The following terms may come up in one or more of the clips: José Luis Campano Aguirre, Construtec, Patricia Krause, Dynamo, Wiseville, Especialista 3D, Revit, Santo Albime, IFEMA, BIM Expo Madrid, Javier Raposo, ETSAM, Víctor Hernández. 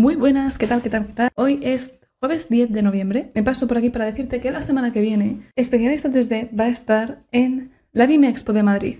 Muy buenas, ¿qué tal, qué tal, qué tal? Hoy es jueves 10 de noviembre. Me paso por aquí para decirte que la semana que viene Especialista 3D va a estar en la BIM Expo de Madrid.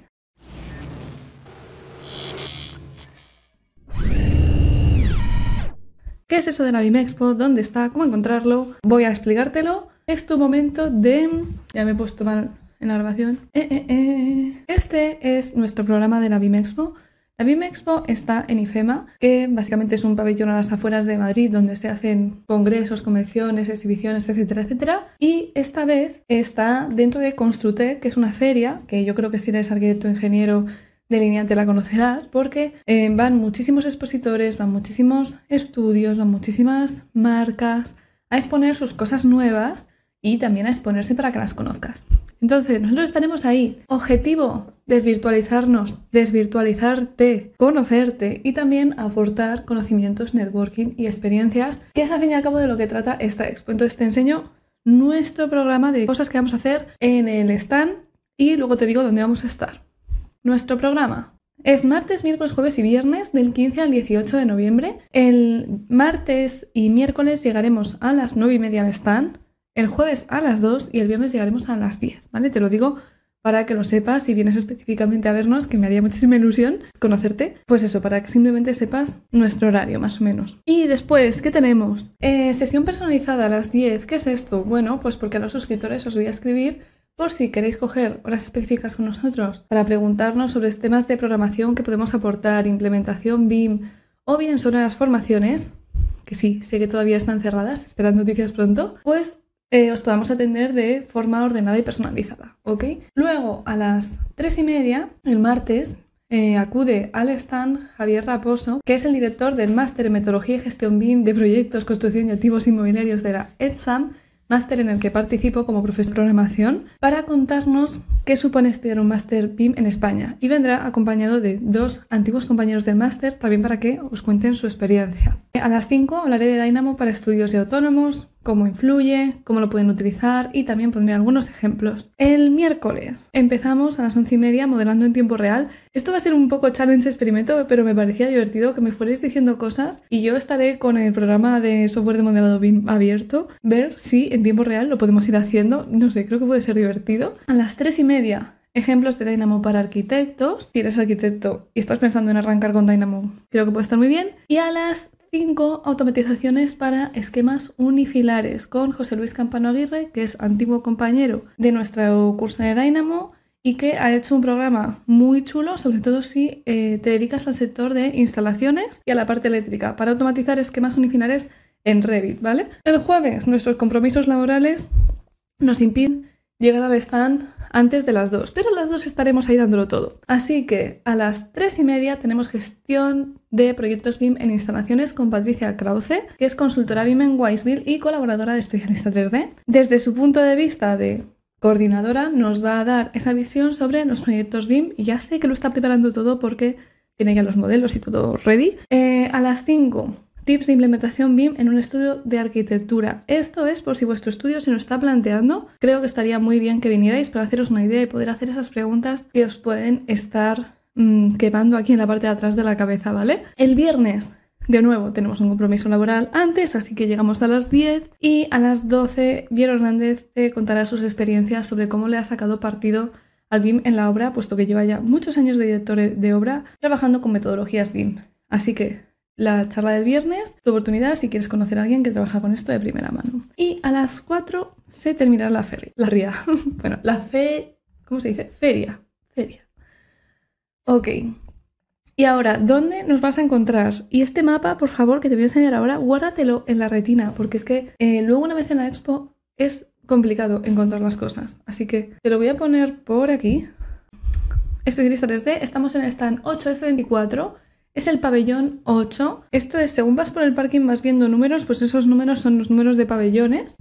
¿Qué es eso de la BIM Expo? ¿Dónde está? ¿Cómo encontrarlo? Voy a explicártelo. Es tu momento de... Ya me he puesto mal en la grabación. Este es nuestro programa de la BIM Expo. La BIM Expo está en IFEMA, que básicamente es un pabellón a las afueras de Madrid donde se hacen congresos, convenciones, exhibiciones, etcétera, etcétera. Y esta vez está dentro de Construtec, que es una feria, que yo creo que si eres arquitecto, ingeniero, delineante la conocerás, porque van muchísimos expositores, van muchísimos estudios, van muchísimas marcas a exponer sus cosas nuevas y también a exponerse para que las conozcas. Entonces, nosotros estaremos ahí. Objetivo, desvirtualizarnos, desvirtualizarte, conocerte y también aportar conocimientos, networking y experiencias, que es al fin y al cabo de lo que trata esta expo. Entonces te enseño nuestro programa de cosas que vamos a hacer en el stand y luego te digo dónde vamos a estar. Nuestro programa es martes, miércoles, jueves y viernes del 15 al 18 de noviembre. El martes y miércoles llegaremos a las 9:30 al stand. El jueves a las 2 y el viernes llegaremos a las 10, ¿vale? Te lo digo para que lo sepas, si vienes específicamente a vernos, que me haría muchísima ilusión conocerte. Pues eso, para que simplemente sepas nuestro horario, más o menos. Y después, ¿qué tenemos? Sesión personalizada a las 10. ¿Qué es esto? Bueno, pues porque a los suscriptores os voy a escribir por si queréis coger horas específicas con nosotros para preguntarnos sobre temas de programación que podemos aportar, implementación BIM o bien sobre las formaciones, que sí, sé que todavía están cerradas, esperad noticias pronto, pues... os podamos atender de forma ordenada y personalizada, ¿ok? Luego, a las 3:30, el martes, acude al stand Javier Raposo, que es el director del Máster en Metodología y Gestión BIM de Proyectos, Construcción y Activos Inmobiliarios de la ETSAM, máster en el que participo como profesor de programación, para contarnos qué supone estudiar un máster BIM en España. Y vendrá acompañado de dos antiguos compañeros del máster, también para que os cuenten su experiencia. A las 5 hablaré de Dynamo para estudios de autónomos, cómo influye, cómo lo pueden utilizar y también pondré algunos ejemplos. El miércoles empezamos a las 11:30 modelando en tiempo real. Esto va a ser un poco challenge experimento, pero me parecía divertido que me fuerais diciendo cosas y yo estaré con el programa de software de modelado BIM abierto, ver si en tiempo real lo podemos ir haciendo. No sé, creo que puede ser divertido. A las 3:30, ejemplos de Dynamo para arquitectos. Si eres arquitecto y estás pensando en arrancar con Dynamo, creo que puede estar muy bien. Y a las 5, automatizaciones para esquemas unifilares con José Luis Campano Aguirre, que es antiguo compañero de nuestro curso de Dynamo y que ha hecho un programa muy chulo, sobre todo si te dedicas al sector de instalaciones y a la parte eléctrica, para automatizar esquemas unifilares en Revit, ¿vale? El jueves, nuestros compromisos laborales nos impiden llegar al stand antes de las 2, pero a las 2 estaremos ahí dándolo todo. Así que a las 3:30 tenemos gestión de proyectos BIM en instalaciones con Patricia Krause, que es consultora BIM en Wiseville y colaboradora de Especialista 3D. Desde su punto de vista de coordinadora nos va a dar esa visión sobre los proyectos BIM. Ya sé que lo está preparando todo porque tiene ya los modelos y todo ready. A las 5... tips de implementación BIM en un estudio de arquitectura. Esto es por si vuestro estudio se nos está planteando. Creo que estaría muy bien que vinierais para haceros una idea y poder hacer esas preguntas que os pueden estar quemando aquí en la parte de atrás de la cabeza, ¿vale? El viernes, de nuevo, tenemos un compromiso laboral antes, así que llegamos a las 10 y a las 12 Víctor Hernández te contará sus experiencias sobre cómo le ha sacado partido al BIM en la obra, puesto que lleva ya muchos años de director de obra trabajando con metodologías BIM. Así que... la charla del viernes, tu oportunidad si quieres conocer a alguien que trabaja con esto de primera mano. Y a las 4 se terminará la feria. Ok. Y ahora, ¿dónde nos vas a encontrar? Y este mapa, por favor, que te voy a enseñar ahora, guárdatelo en la retina, porque es que luego una vez en la expo es complicado encontrar las cosas. Así que te lo voy a poner por aquí. Especialista 3D, estamos en el stand 8F24. Es el pabellón 8. Esto es, según vas por el parking vas viendo números, pues esos números son los números de pabellones.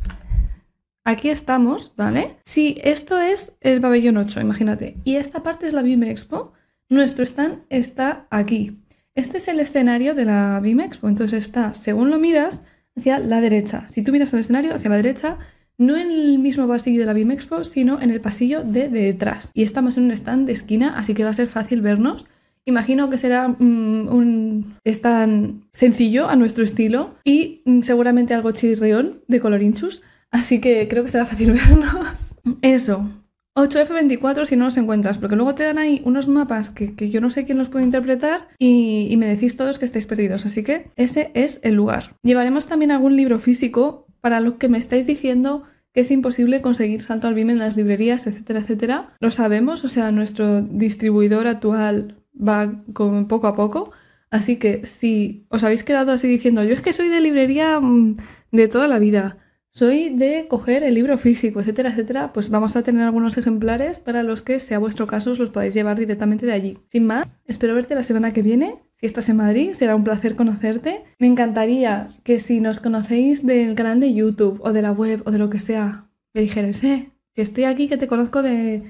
Aquí estamos, ¿vale? Sí, esto es el pabellón 8, imagínate. Y esta parte es la BIM Expo. Nuestro stand está aquí. Este es el escenario de la BIM Expo. Entonces está, según lo miras, hacia la derecha. Si tú miras el escenario hacia la derecha, no en el mismo pasillo de la BIM Expo, sino en el pasillo de detrás. Y estamos en un stand de esquina, así que va a ser fácil vernos. Imagino que será es tan sencillo a nuestro estilo y seguramente algo chirrión de colorinchus, así que creo que será fácil vernos. Eso, 8F24 si no los encuentras, porque luego te dan ahí unos mapas que yo no sé quién los puede interpretar y me decís todos que estáis perdidos, así que ese es el lugar. Llevaremos también algún libro físico para los que me estáis diciendo que es imposible conseguir Santo Albime en las librerías, etcétera, etcétera. Lo sabemos, o sea, nuestro distribuidor actual va con poco a poco, así que si os habéis quedado así diciendo yo es que soy de librería de toda la vida, soy de coger el libro físico, etcétera, etcétera, pues vamos a tener algunos ejemplares para los que sea vuestro caso os los podáis llevar directamente de allí. Sin más, espero verte la semana que viene. Si estás en Madrid, será un placer conocerte. Me encantaría que si nos conocéis del canal de YouTube o de la web o de lo que sea, me dijerais, que estoy aquí, que te conozco del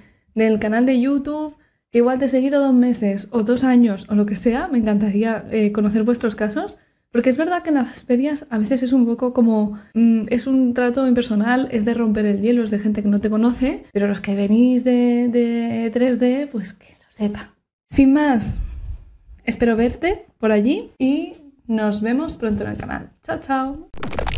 canal de YouTube, que igual te he seguido 2 meses o 2 años o lo que sea. Me encantaría conocer vuestros casos, porque es verdad que en las ferias a veces es un poco como es un trato impersonal, es de romper el hielo, es de gente que no te conoce, pero los que venís de 3D, pues que lo sepa. Sin más, espero verte por allí y nos vemos pronto en el canal. Chao, chao.